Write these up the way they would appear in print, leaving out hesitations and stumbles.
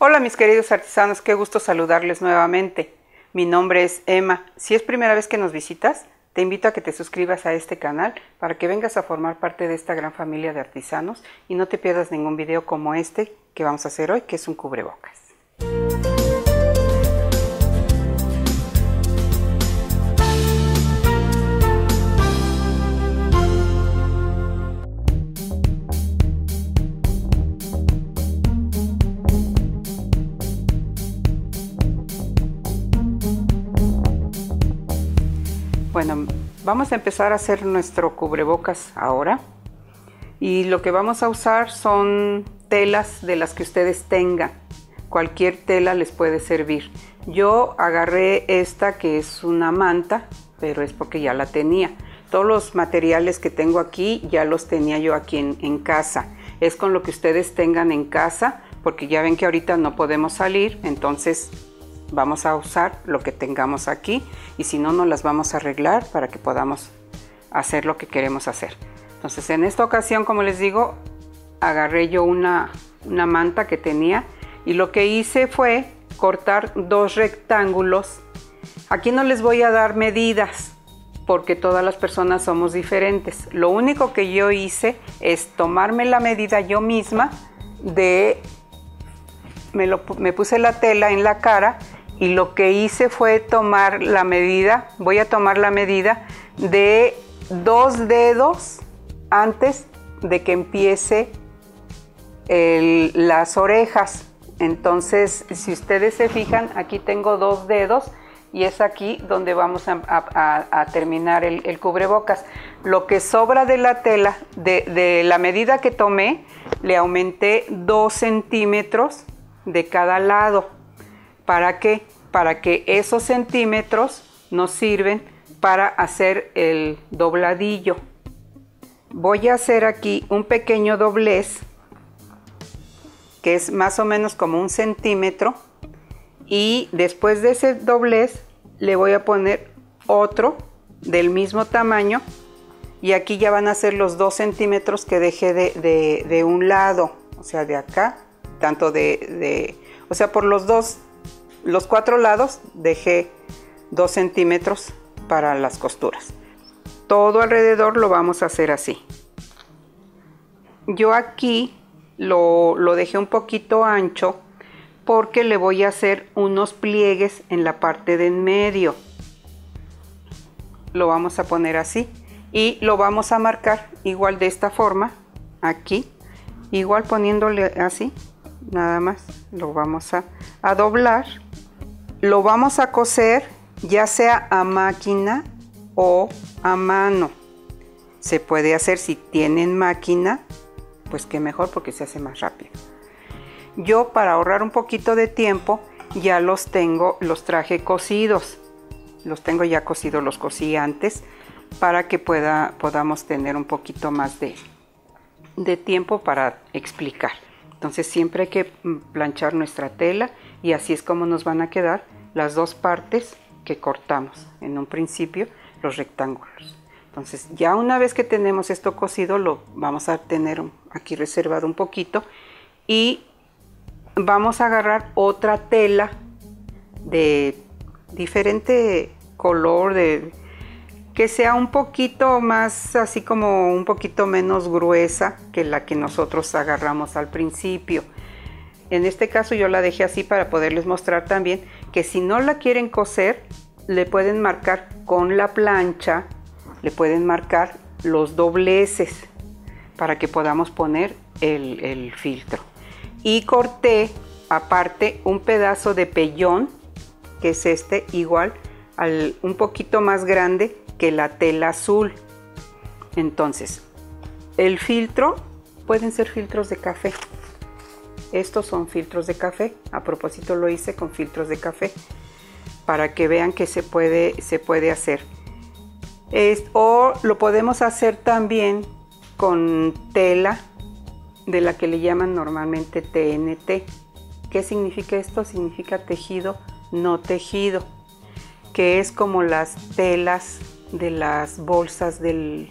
Hola mis queridos artesanos, qué gusto saludarles nuevamente. Mi nombre es Emma. Si es primera vez que nos visitas, te invito a que te suscribas a este canal para que vengas a formar parte de esta gran familia de artesanos y no te pierdas ningún video como este que vamos a hacer hoy, que es un cubrebocas. Bueno, vamos a empezar a hacer nuestro cubrebocas ahora, y lo que vamos a usar son telas de las que ustedes tengan. Cualquier tela les puede servir. Yo agarré esta que es una manta, pero es porque ya la tenía. Todos los materiales que tengo aquí ya los tenía yo aquí en casa. Es con lo que ustedes tengan en casa, porque ya ven que ahorita no podemos salir, entonces vamos a usar lo que tengamos aquí, y si no, nos las vamos a arreglar para que podamos hacer lo que queremos hacer. Entonces, en esta ocasión, como les digo, agarré yo una manta que tenía, y lo que hice fue cortar dos rectángulos. Aquí no les voy a dar medidas porque todas las personas somos diferentes. Lo único que yo hice es tomarme la medida yo misma de... Me puse la tela en la cara, y lo que hice fue tomar la medida, voy a tomar la medida de 2 dedos antes de que empiece las orejas. Entonces, si ustedes se fijan, aquí tengo 2 dedos, y es aquí donde vamos a terminar el cubrebocas. Lo que sobra de la tela, de la medida que tomé, le aumenté 2 centímetros de cada lado. ¿Para qué? Para que esos centímetros nos sirven para hacer el dobladillo. Voy a hacer aquí un pequeño doblez que es más o menos como 1 centímetro, y después de ese doblez le voy a poner otro del mismo tamaño, y aquí ya van a ser los 2 centímetros que dejé de un lado, o sea, de acá. Tanto o sea, por los 4 lados dejé 2 centímetros para las costuras. Todo alrededor lo vamos a hacer así. Yo aquí lo dejé un poquito ancho porque le voy a hacer unos pliegues en la parte de en medio. Lo vamos a poner así y lo vamos a marcar igual de esta forma, aquí, igual poniéndole así. Nada más lo vamos a doblar, lo vamos a coser ya sea a máquina o a mano. Se puede hacer, si tienen máquina, pues que mejor, porque se hace más rápido. Yo, para ahorrar un poquito de tiempo, ya los traje cosidos, los tengo ya cosidos, los cosí antes para que podamos tener un poquito más de tiempo para explicar. Entonces, siempre hay que planchar nuestra tela, y así es como nos van a quedar las dos partes que cortamos en un principio, los rectángulos. Entonces, ya una vez que tenemos esto cosido, lo vamos a tener aquí reservado un poquito, y vamos a agarrar otra tela de diferente color, que sea un poquito más, así como un poquito menos gruesa que la que nosotros agarramos al principio. En este caso yo la dejé así para poderles mostrar también que si no la quieren coser, le pueden marcar con la plancha, le pueden marcar los dobleces para que podamos poner el filtro. Y corté aparte un pedazo de pellón, que es este, igual un poquito más grande que la tela azul. Entonces, el filtro, pueden ser filtros de café. Estos son filtros de café. A propósito, lo hice con filtros de café para que vean que se puede hacer. O lo podemos hacer también con tela de la que le llaman normalmente TNT. ¿Qué significa esto? Significa tejido no tejido, que es como las telas de las bolsas del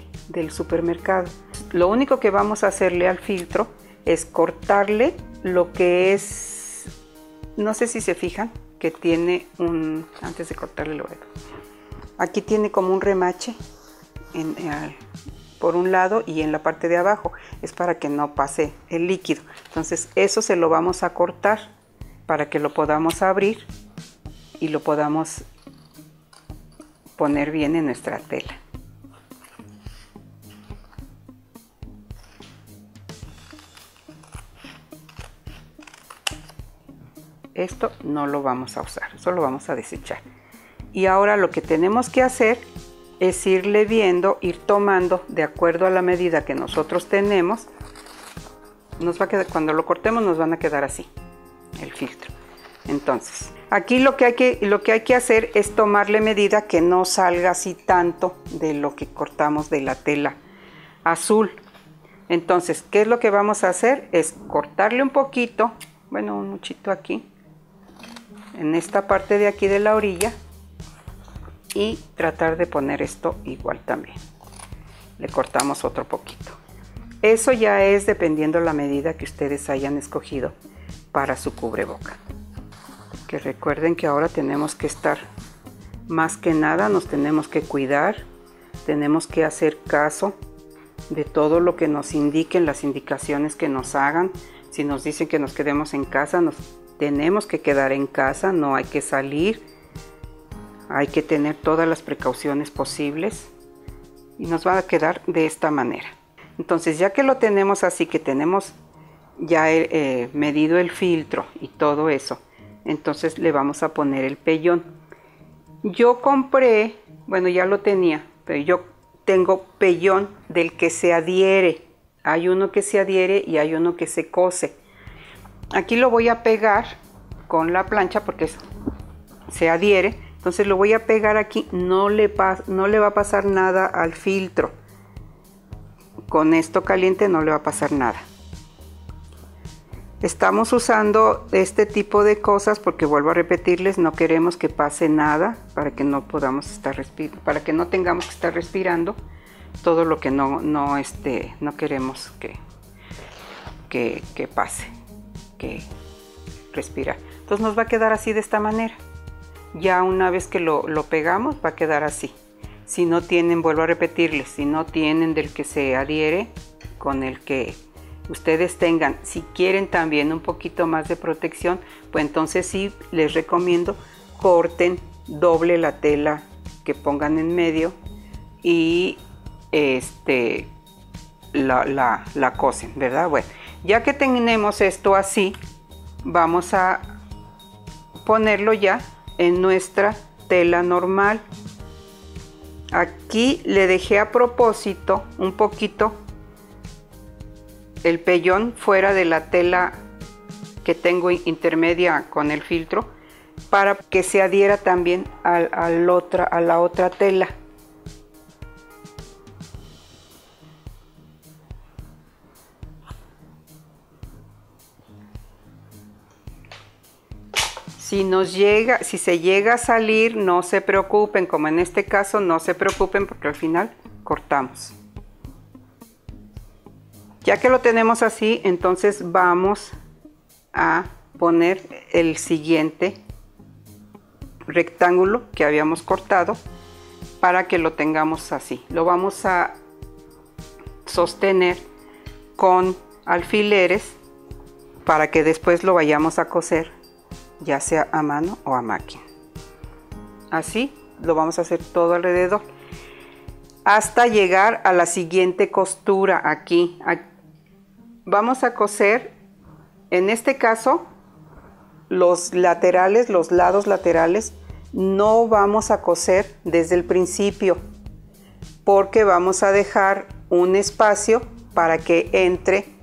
supermercado. Lo único que vamos a hacerle al filtro es cortarle lo que es No sé si se fijan que tiene un, antes de cortarle el oreja, aquí tiene como un remache por un lado y en la parte de abajo, es para que no pase el líquido. Entonces eso se lo vamos a cortar para que lo podamos abrir y lo podamos poner bien en nuestra tela. Esto no lo vamos a usar, solo lo vamos a desechar. Y ahora lo que tenemos que hacer es irle viendo, ir tomando de acuerdo a la medida que nosotros tenemos. Nos va a quedar, cuando lo cortemos nos van a quedar así, el filtro. Entonces, aquí lo que hay que hacer es tomarle medida que no salga así tanto de lo que cortamos de la tela azul. Entonces, ¿qué es lo que vamos a hacer? Es cortarle un poquito, bueno, un muchito aquí, en esta parte de aquí de la orilla, y tratar de poner esto igual también. Le cortamos otro poquito. Eso ya es dependiendo la medida que ustedes hayan escogido para su cubreboca. Que recuerden que ahora tenemos que estar, más que nada nos tenemos que cuidar, tenemos que hacer caso de todo lo que nos indiquen, las indicaciones que nos hagan. Si nos dicen que nos quedemos en casa, nos tenemos que quedar en casa, no hay que salir, hay que tener todas las precauciones posibles y nos va a quedar de esta manera. Entonces, ya que lo tenemos así, que tenemos ya medido el filtro y todo eso, entonces le vamos a poner el pellón. Yo compré, bueno, ya lo tenía, pero yo tengo pellón del que se adhiere. Hay uno que se adhiere y hay uno que se cose. Aquí lo voy a pegar con la plancha porque se adhiere. Entonces lo voy a pegar aquí. No le va a pasar nada al filtro. Con esto caliente no le va a pasar nada. Estamos usando este tipo de cosas porque, vuelvo a repetirles, no queremos que pase nada para que no podamos estar respirando, para que no tengamos que estar respirando todo lo que no queremos que pase, que respirar. Entonces nos va a quedar así de esta manera. Ya una vez que lo pegamos va a quedar así. Si no tienen, vuelvo a repetirles, si no tienen del que se adhiere, con el que ustedes tengan, si quieren también un poquito más de protección, pues entonces sí les recomiendo corten doble la tela que pongan en medio y la cosen, ¿verdad? Bueno, ya que tenemos esto así, vamos a ponerlo ya en nuestra tela normal. Aquí le dejé a propósito un poquito el pellón fuera de la tela que tengo intermedia con el filtro para que se adhiera también a la otra tela. Si se llega a salir, no se preocupen, como en este caso, no se preocupen porque al final cortamos. Ya que lo tenemos así, entonces vamos a poner el siguiente rectángulo que habíamos cortado para que lo tengamos así. Lo vamos a sostener con alfileres para que después lo vayamos a coser, ya sea a mano o a máquina. Así lo vamos a hacer todo alrededor hasta llegar a la siguiente costura. Aquí vamos a coser, en este caso, los laterales, los lados laterales. No vamos a coser desde el principio porque vamos a dejar un espacio para que entre.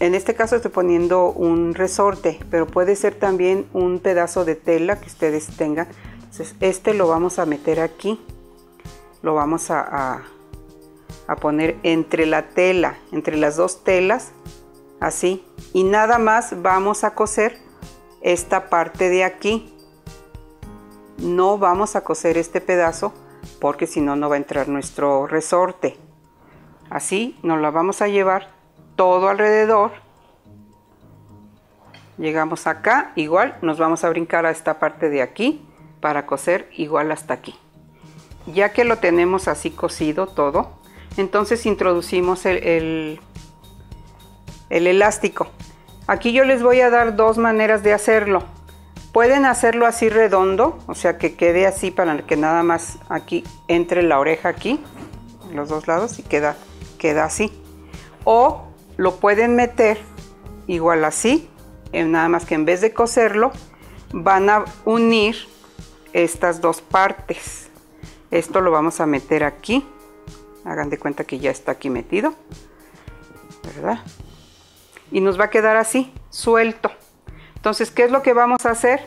En este caso estoy poniendo un resorte, pero puede ser también un pedazo de tela que ustedes tengan. Entonces este lo vamos a meter aquí, lo vamos a poner entre la tela, entre las dos telas, así. Y nada más vamos a coser esta parte de aquí. No vamos a coser este pedazo porque si no, no va a entrar nuestro resorte. Así nos la vamos a llevar todo alrededor Llegamos acá, igual nos vamos a brincar a esta parte de aquí para coser igual hasta aquí. Ya que lo tenemos así cosido todo, entonces introducimos el elástico. Aquí yo les voy a dar dos maneras de hacerlo. Pueden hacerlo así redondo, o sea que quede así para que nada más aquí entre la oreja aquí, los dos lados, y queda así. O lo pueden meter igual así, nada más que en vez de coserlo, van a unir estas dos partes. Esto lo vamos a meter aquí. Hagan de cuenta que ya está aquí metido, ¿verdad? Y nos va a quedar así, suelto. Entonces, ¿qué es lo que vamos a hacer?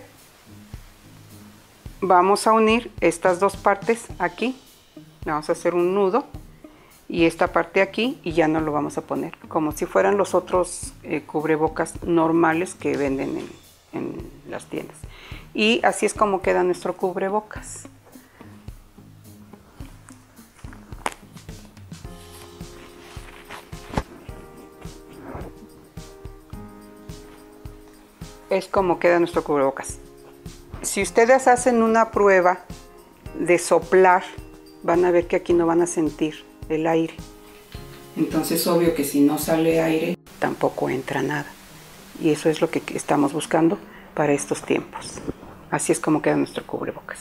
Vamos a unir estas dos partes aquí. Vamos a hacer un nudo. Y esta parte aquí, y ya no lo vamos a poner, como si fueran los otros cubrebocas normales que venden en las tiendas. Y así es como queda nuestro cubrebocas. Es como queda nuestro cubrebocas. Si ustedes hacen una prueba de soplar, van a ver que aquí no van a sentir el aire. Entonces, obvio que si no sale aire, tampoco entra nada. Y eso es lo que estamos buscando para estos tiempos. Así es como queda nuestro cubrebocas.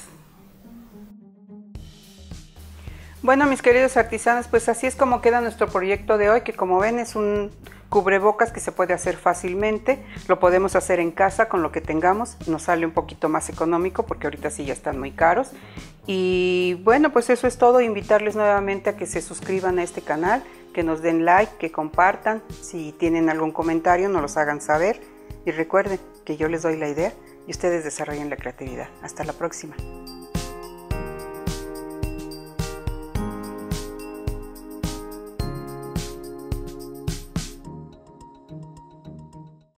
Bueno, mis queridos artesanos, pues así es como queda nuestro proyecto de hoy, que como ven es un cubrebocas que se puede hacer fácilmente. Lo podemos hacer en casa con lo que tengamos. Nos sale un poquito más económico porque ahorita sí ya están muy caros. Y bueno, pues eso es todo. Invitarles nuevamente a que se suscriban a este canal, que nos den like, que compartan. Si tienen algún comentario, nos los hagan saber. Y recuerden que yo les doy la idea y ustedes desarrollen la creatividad. Hasta la próxima.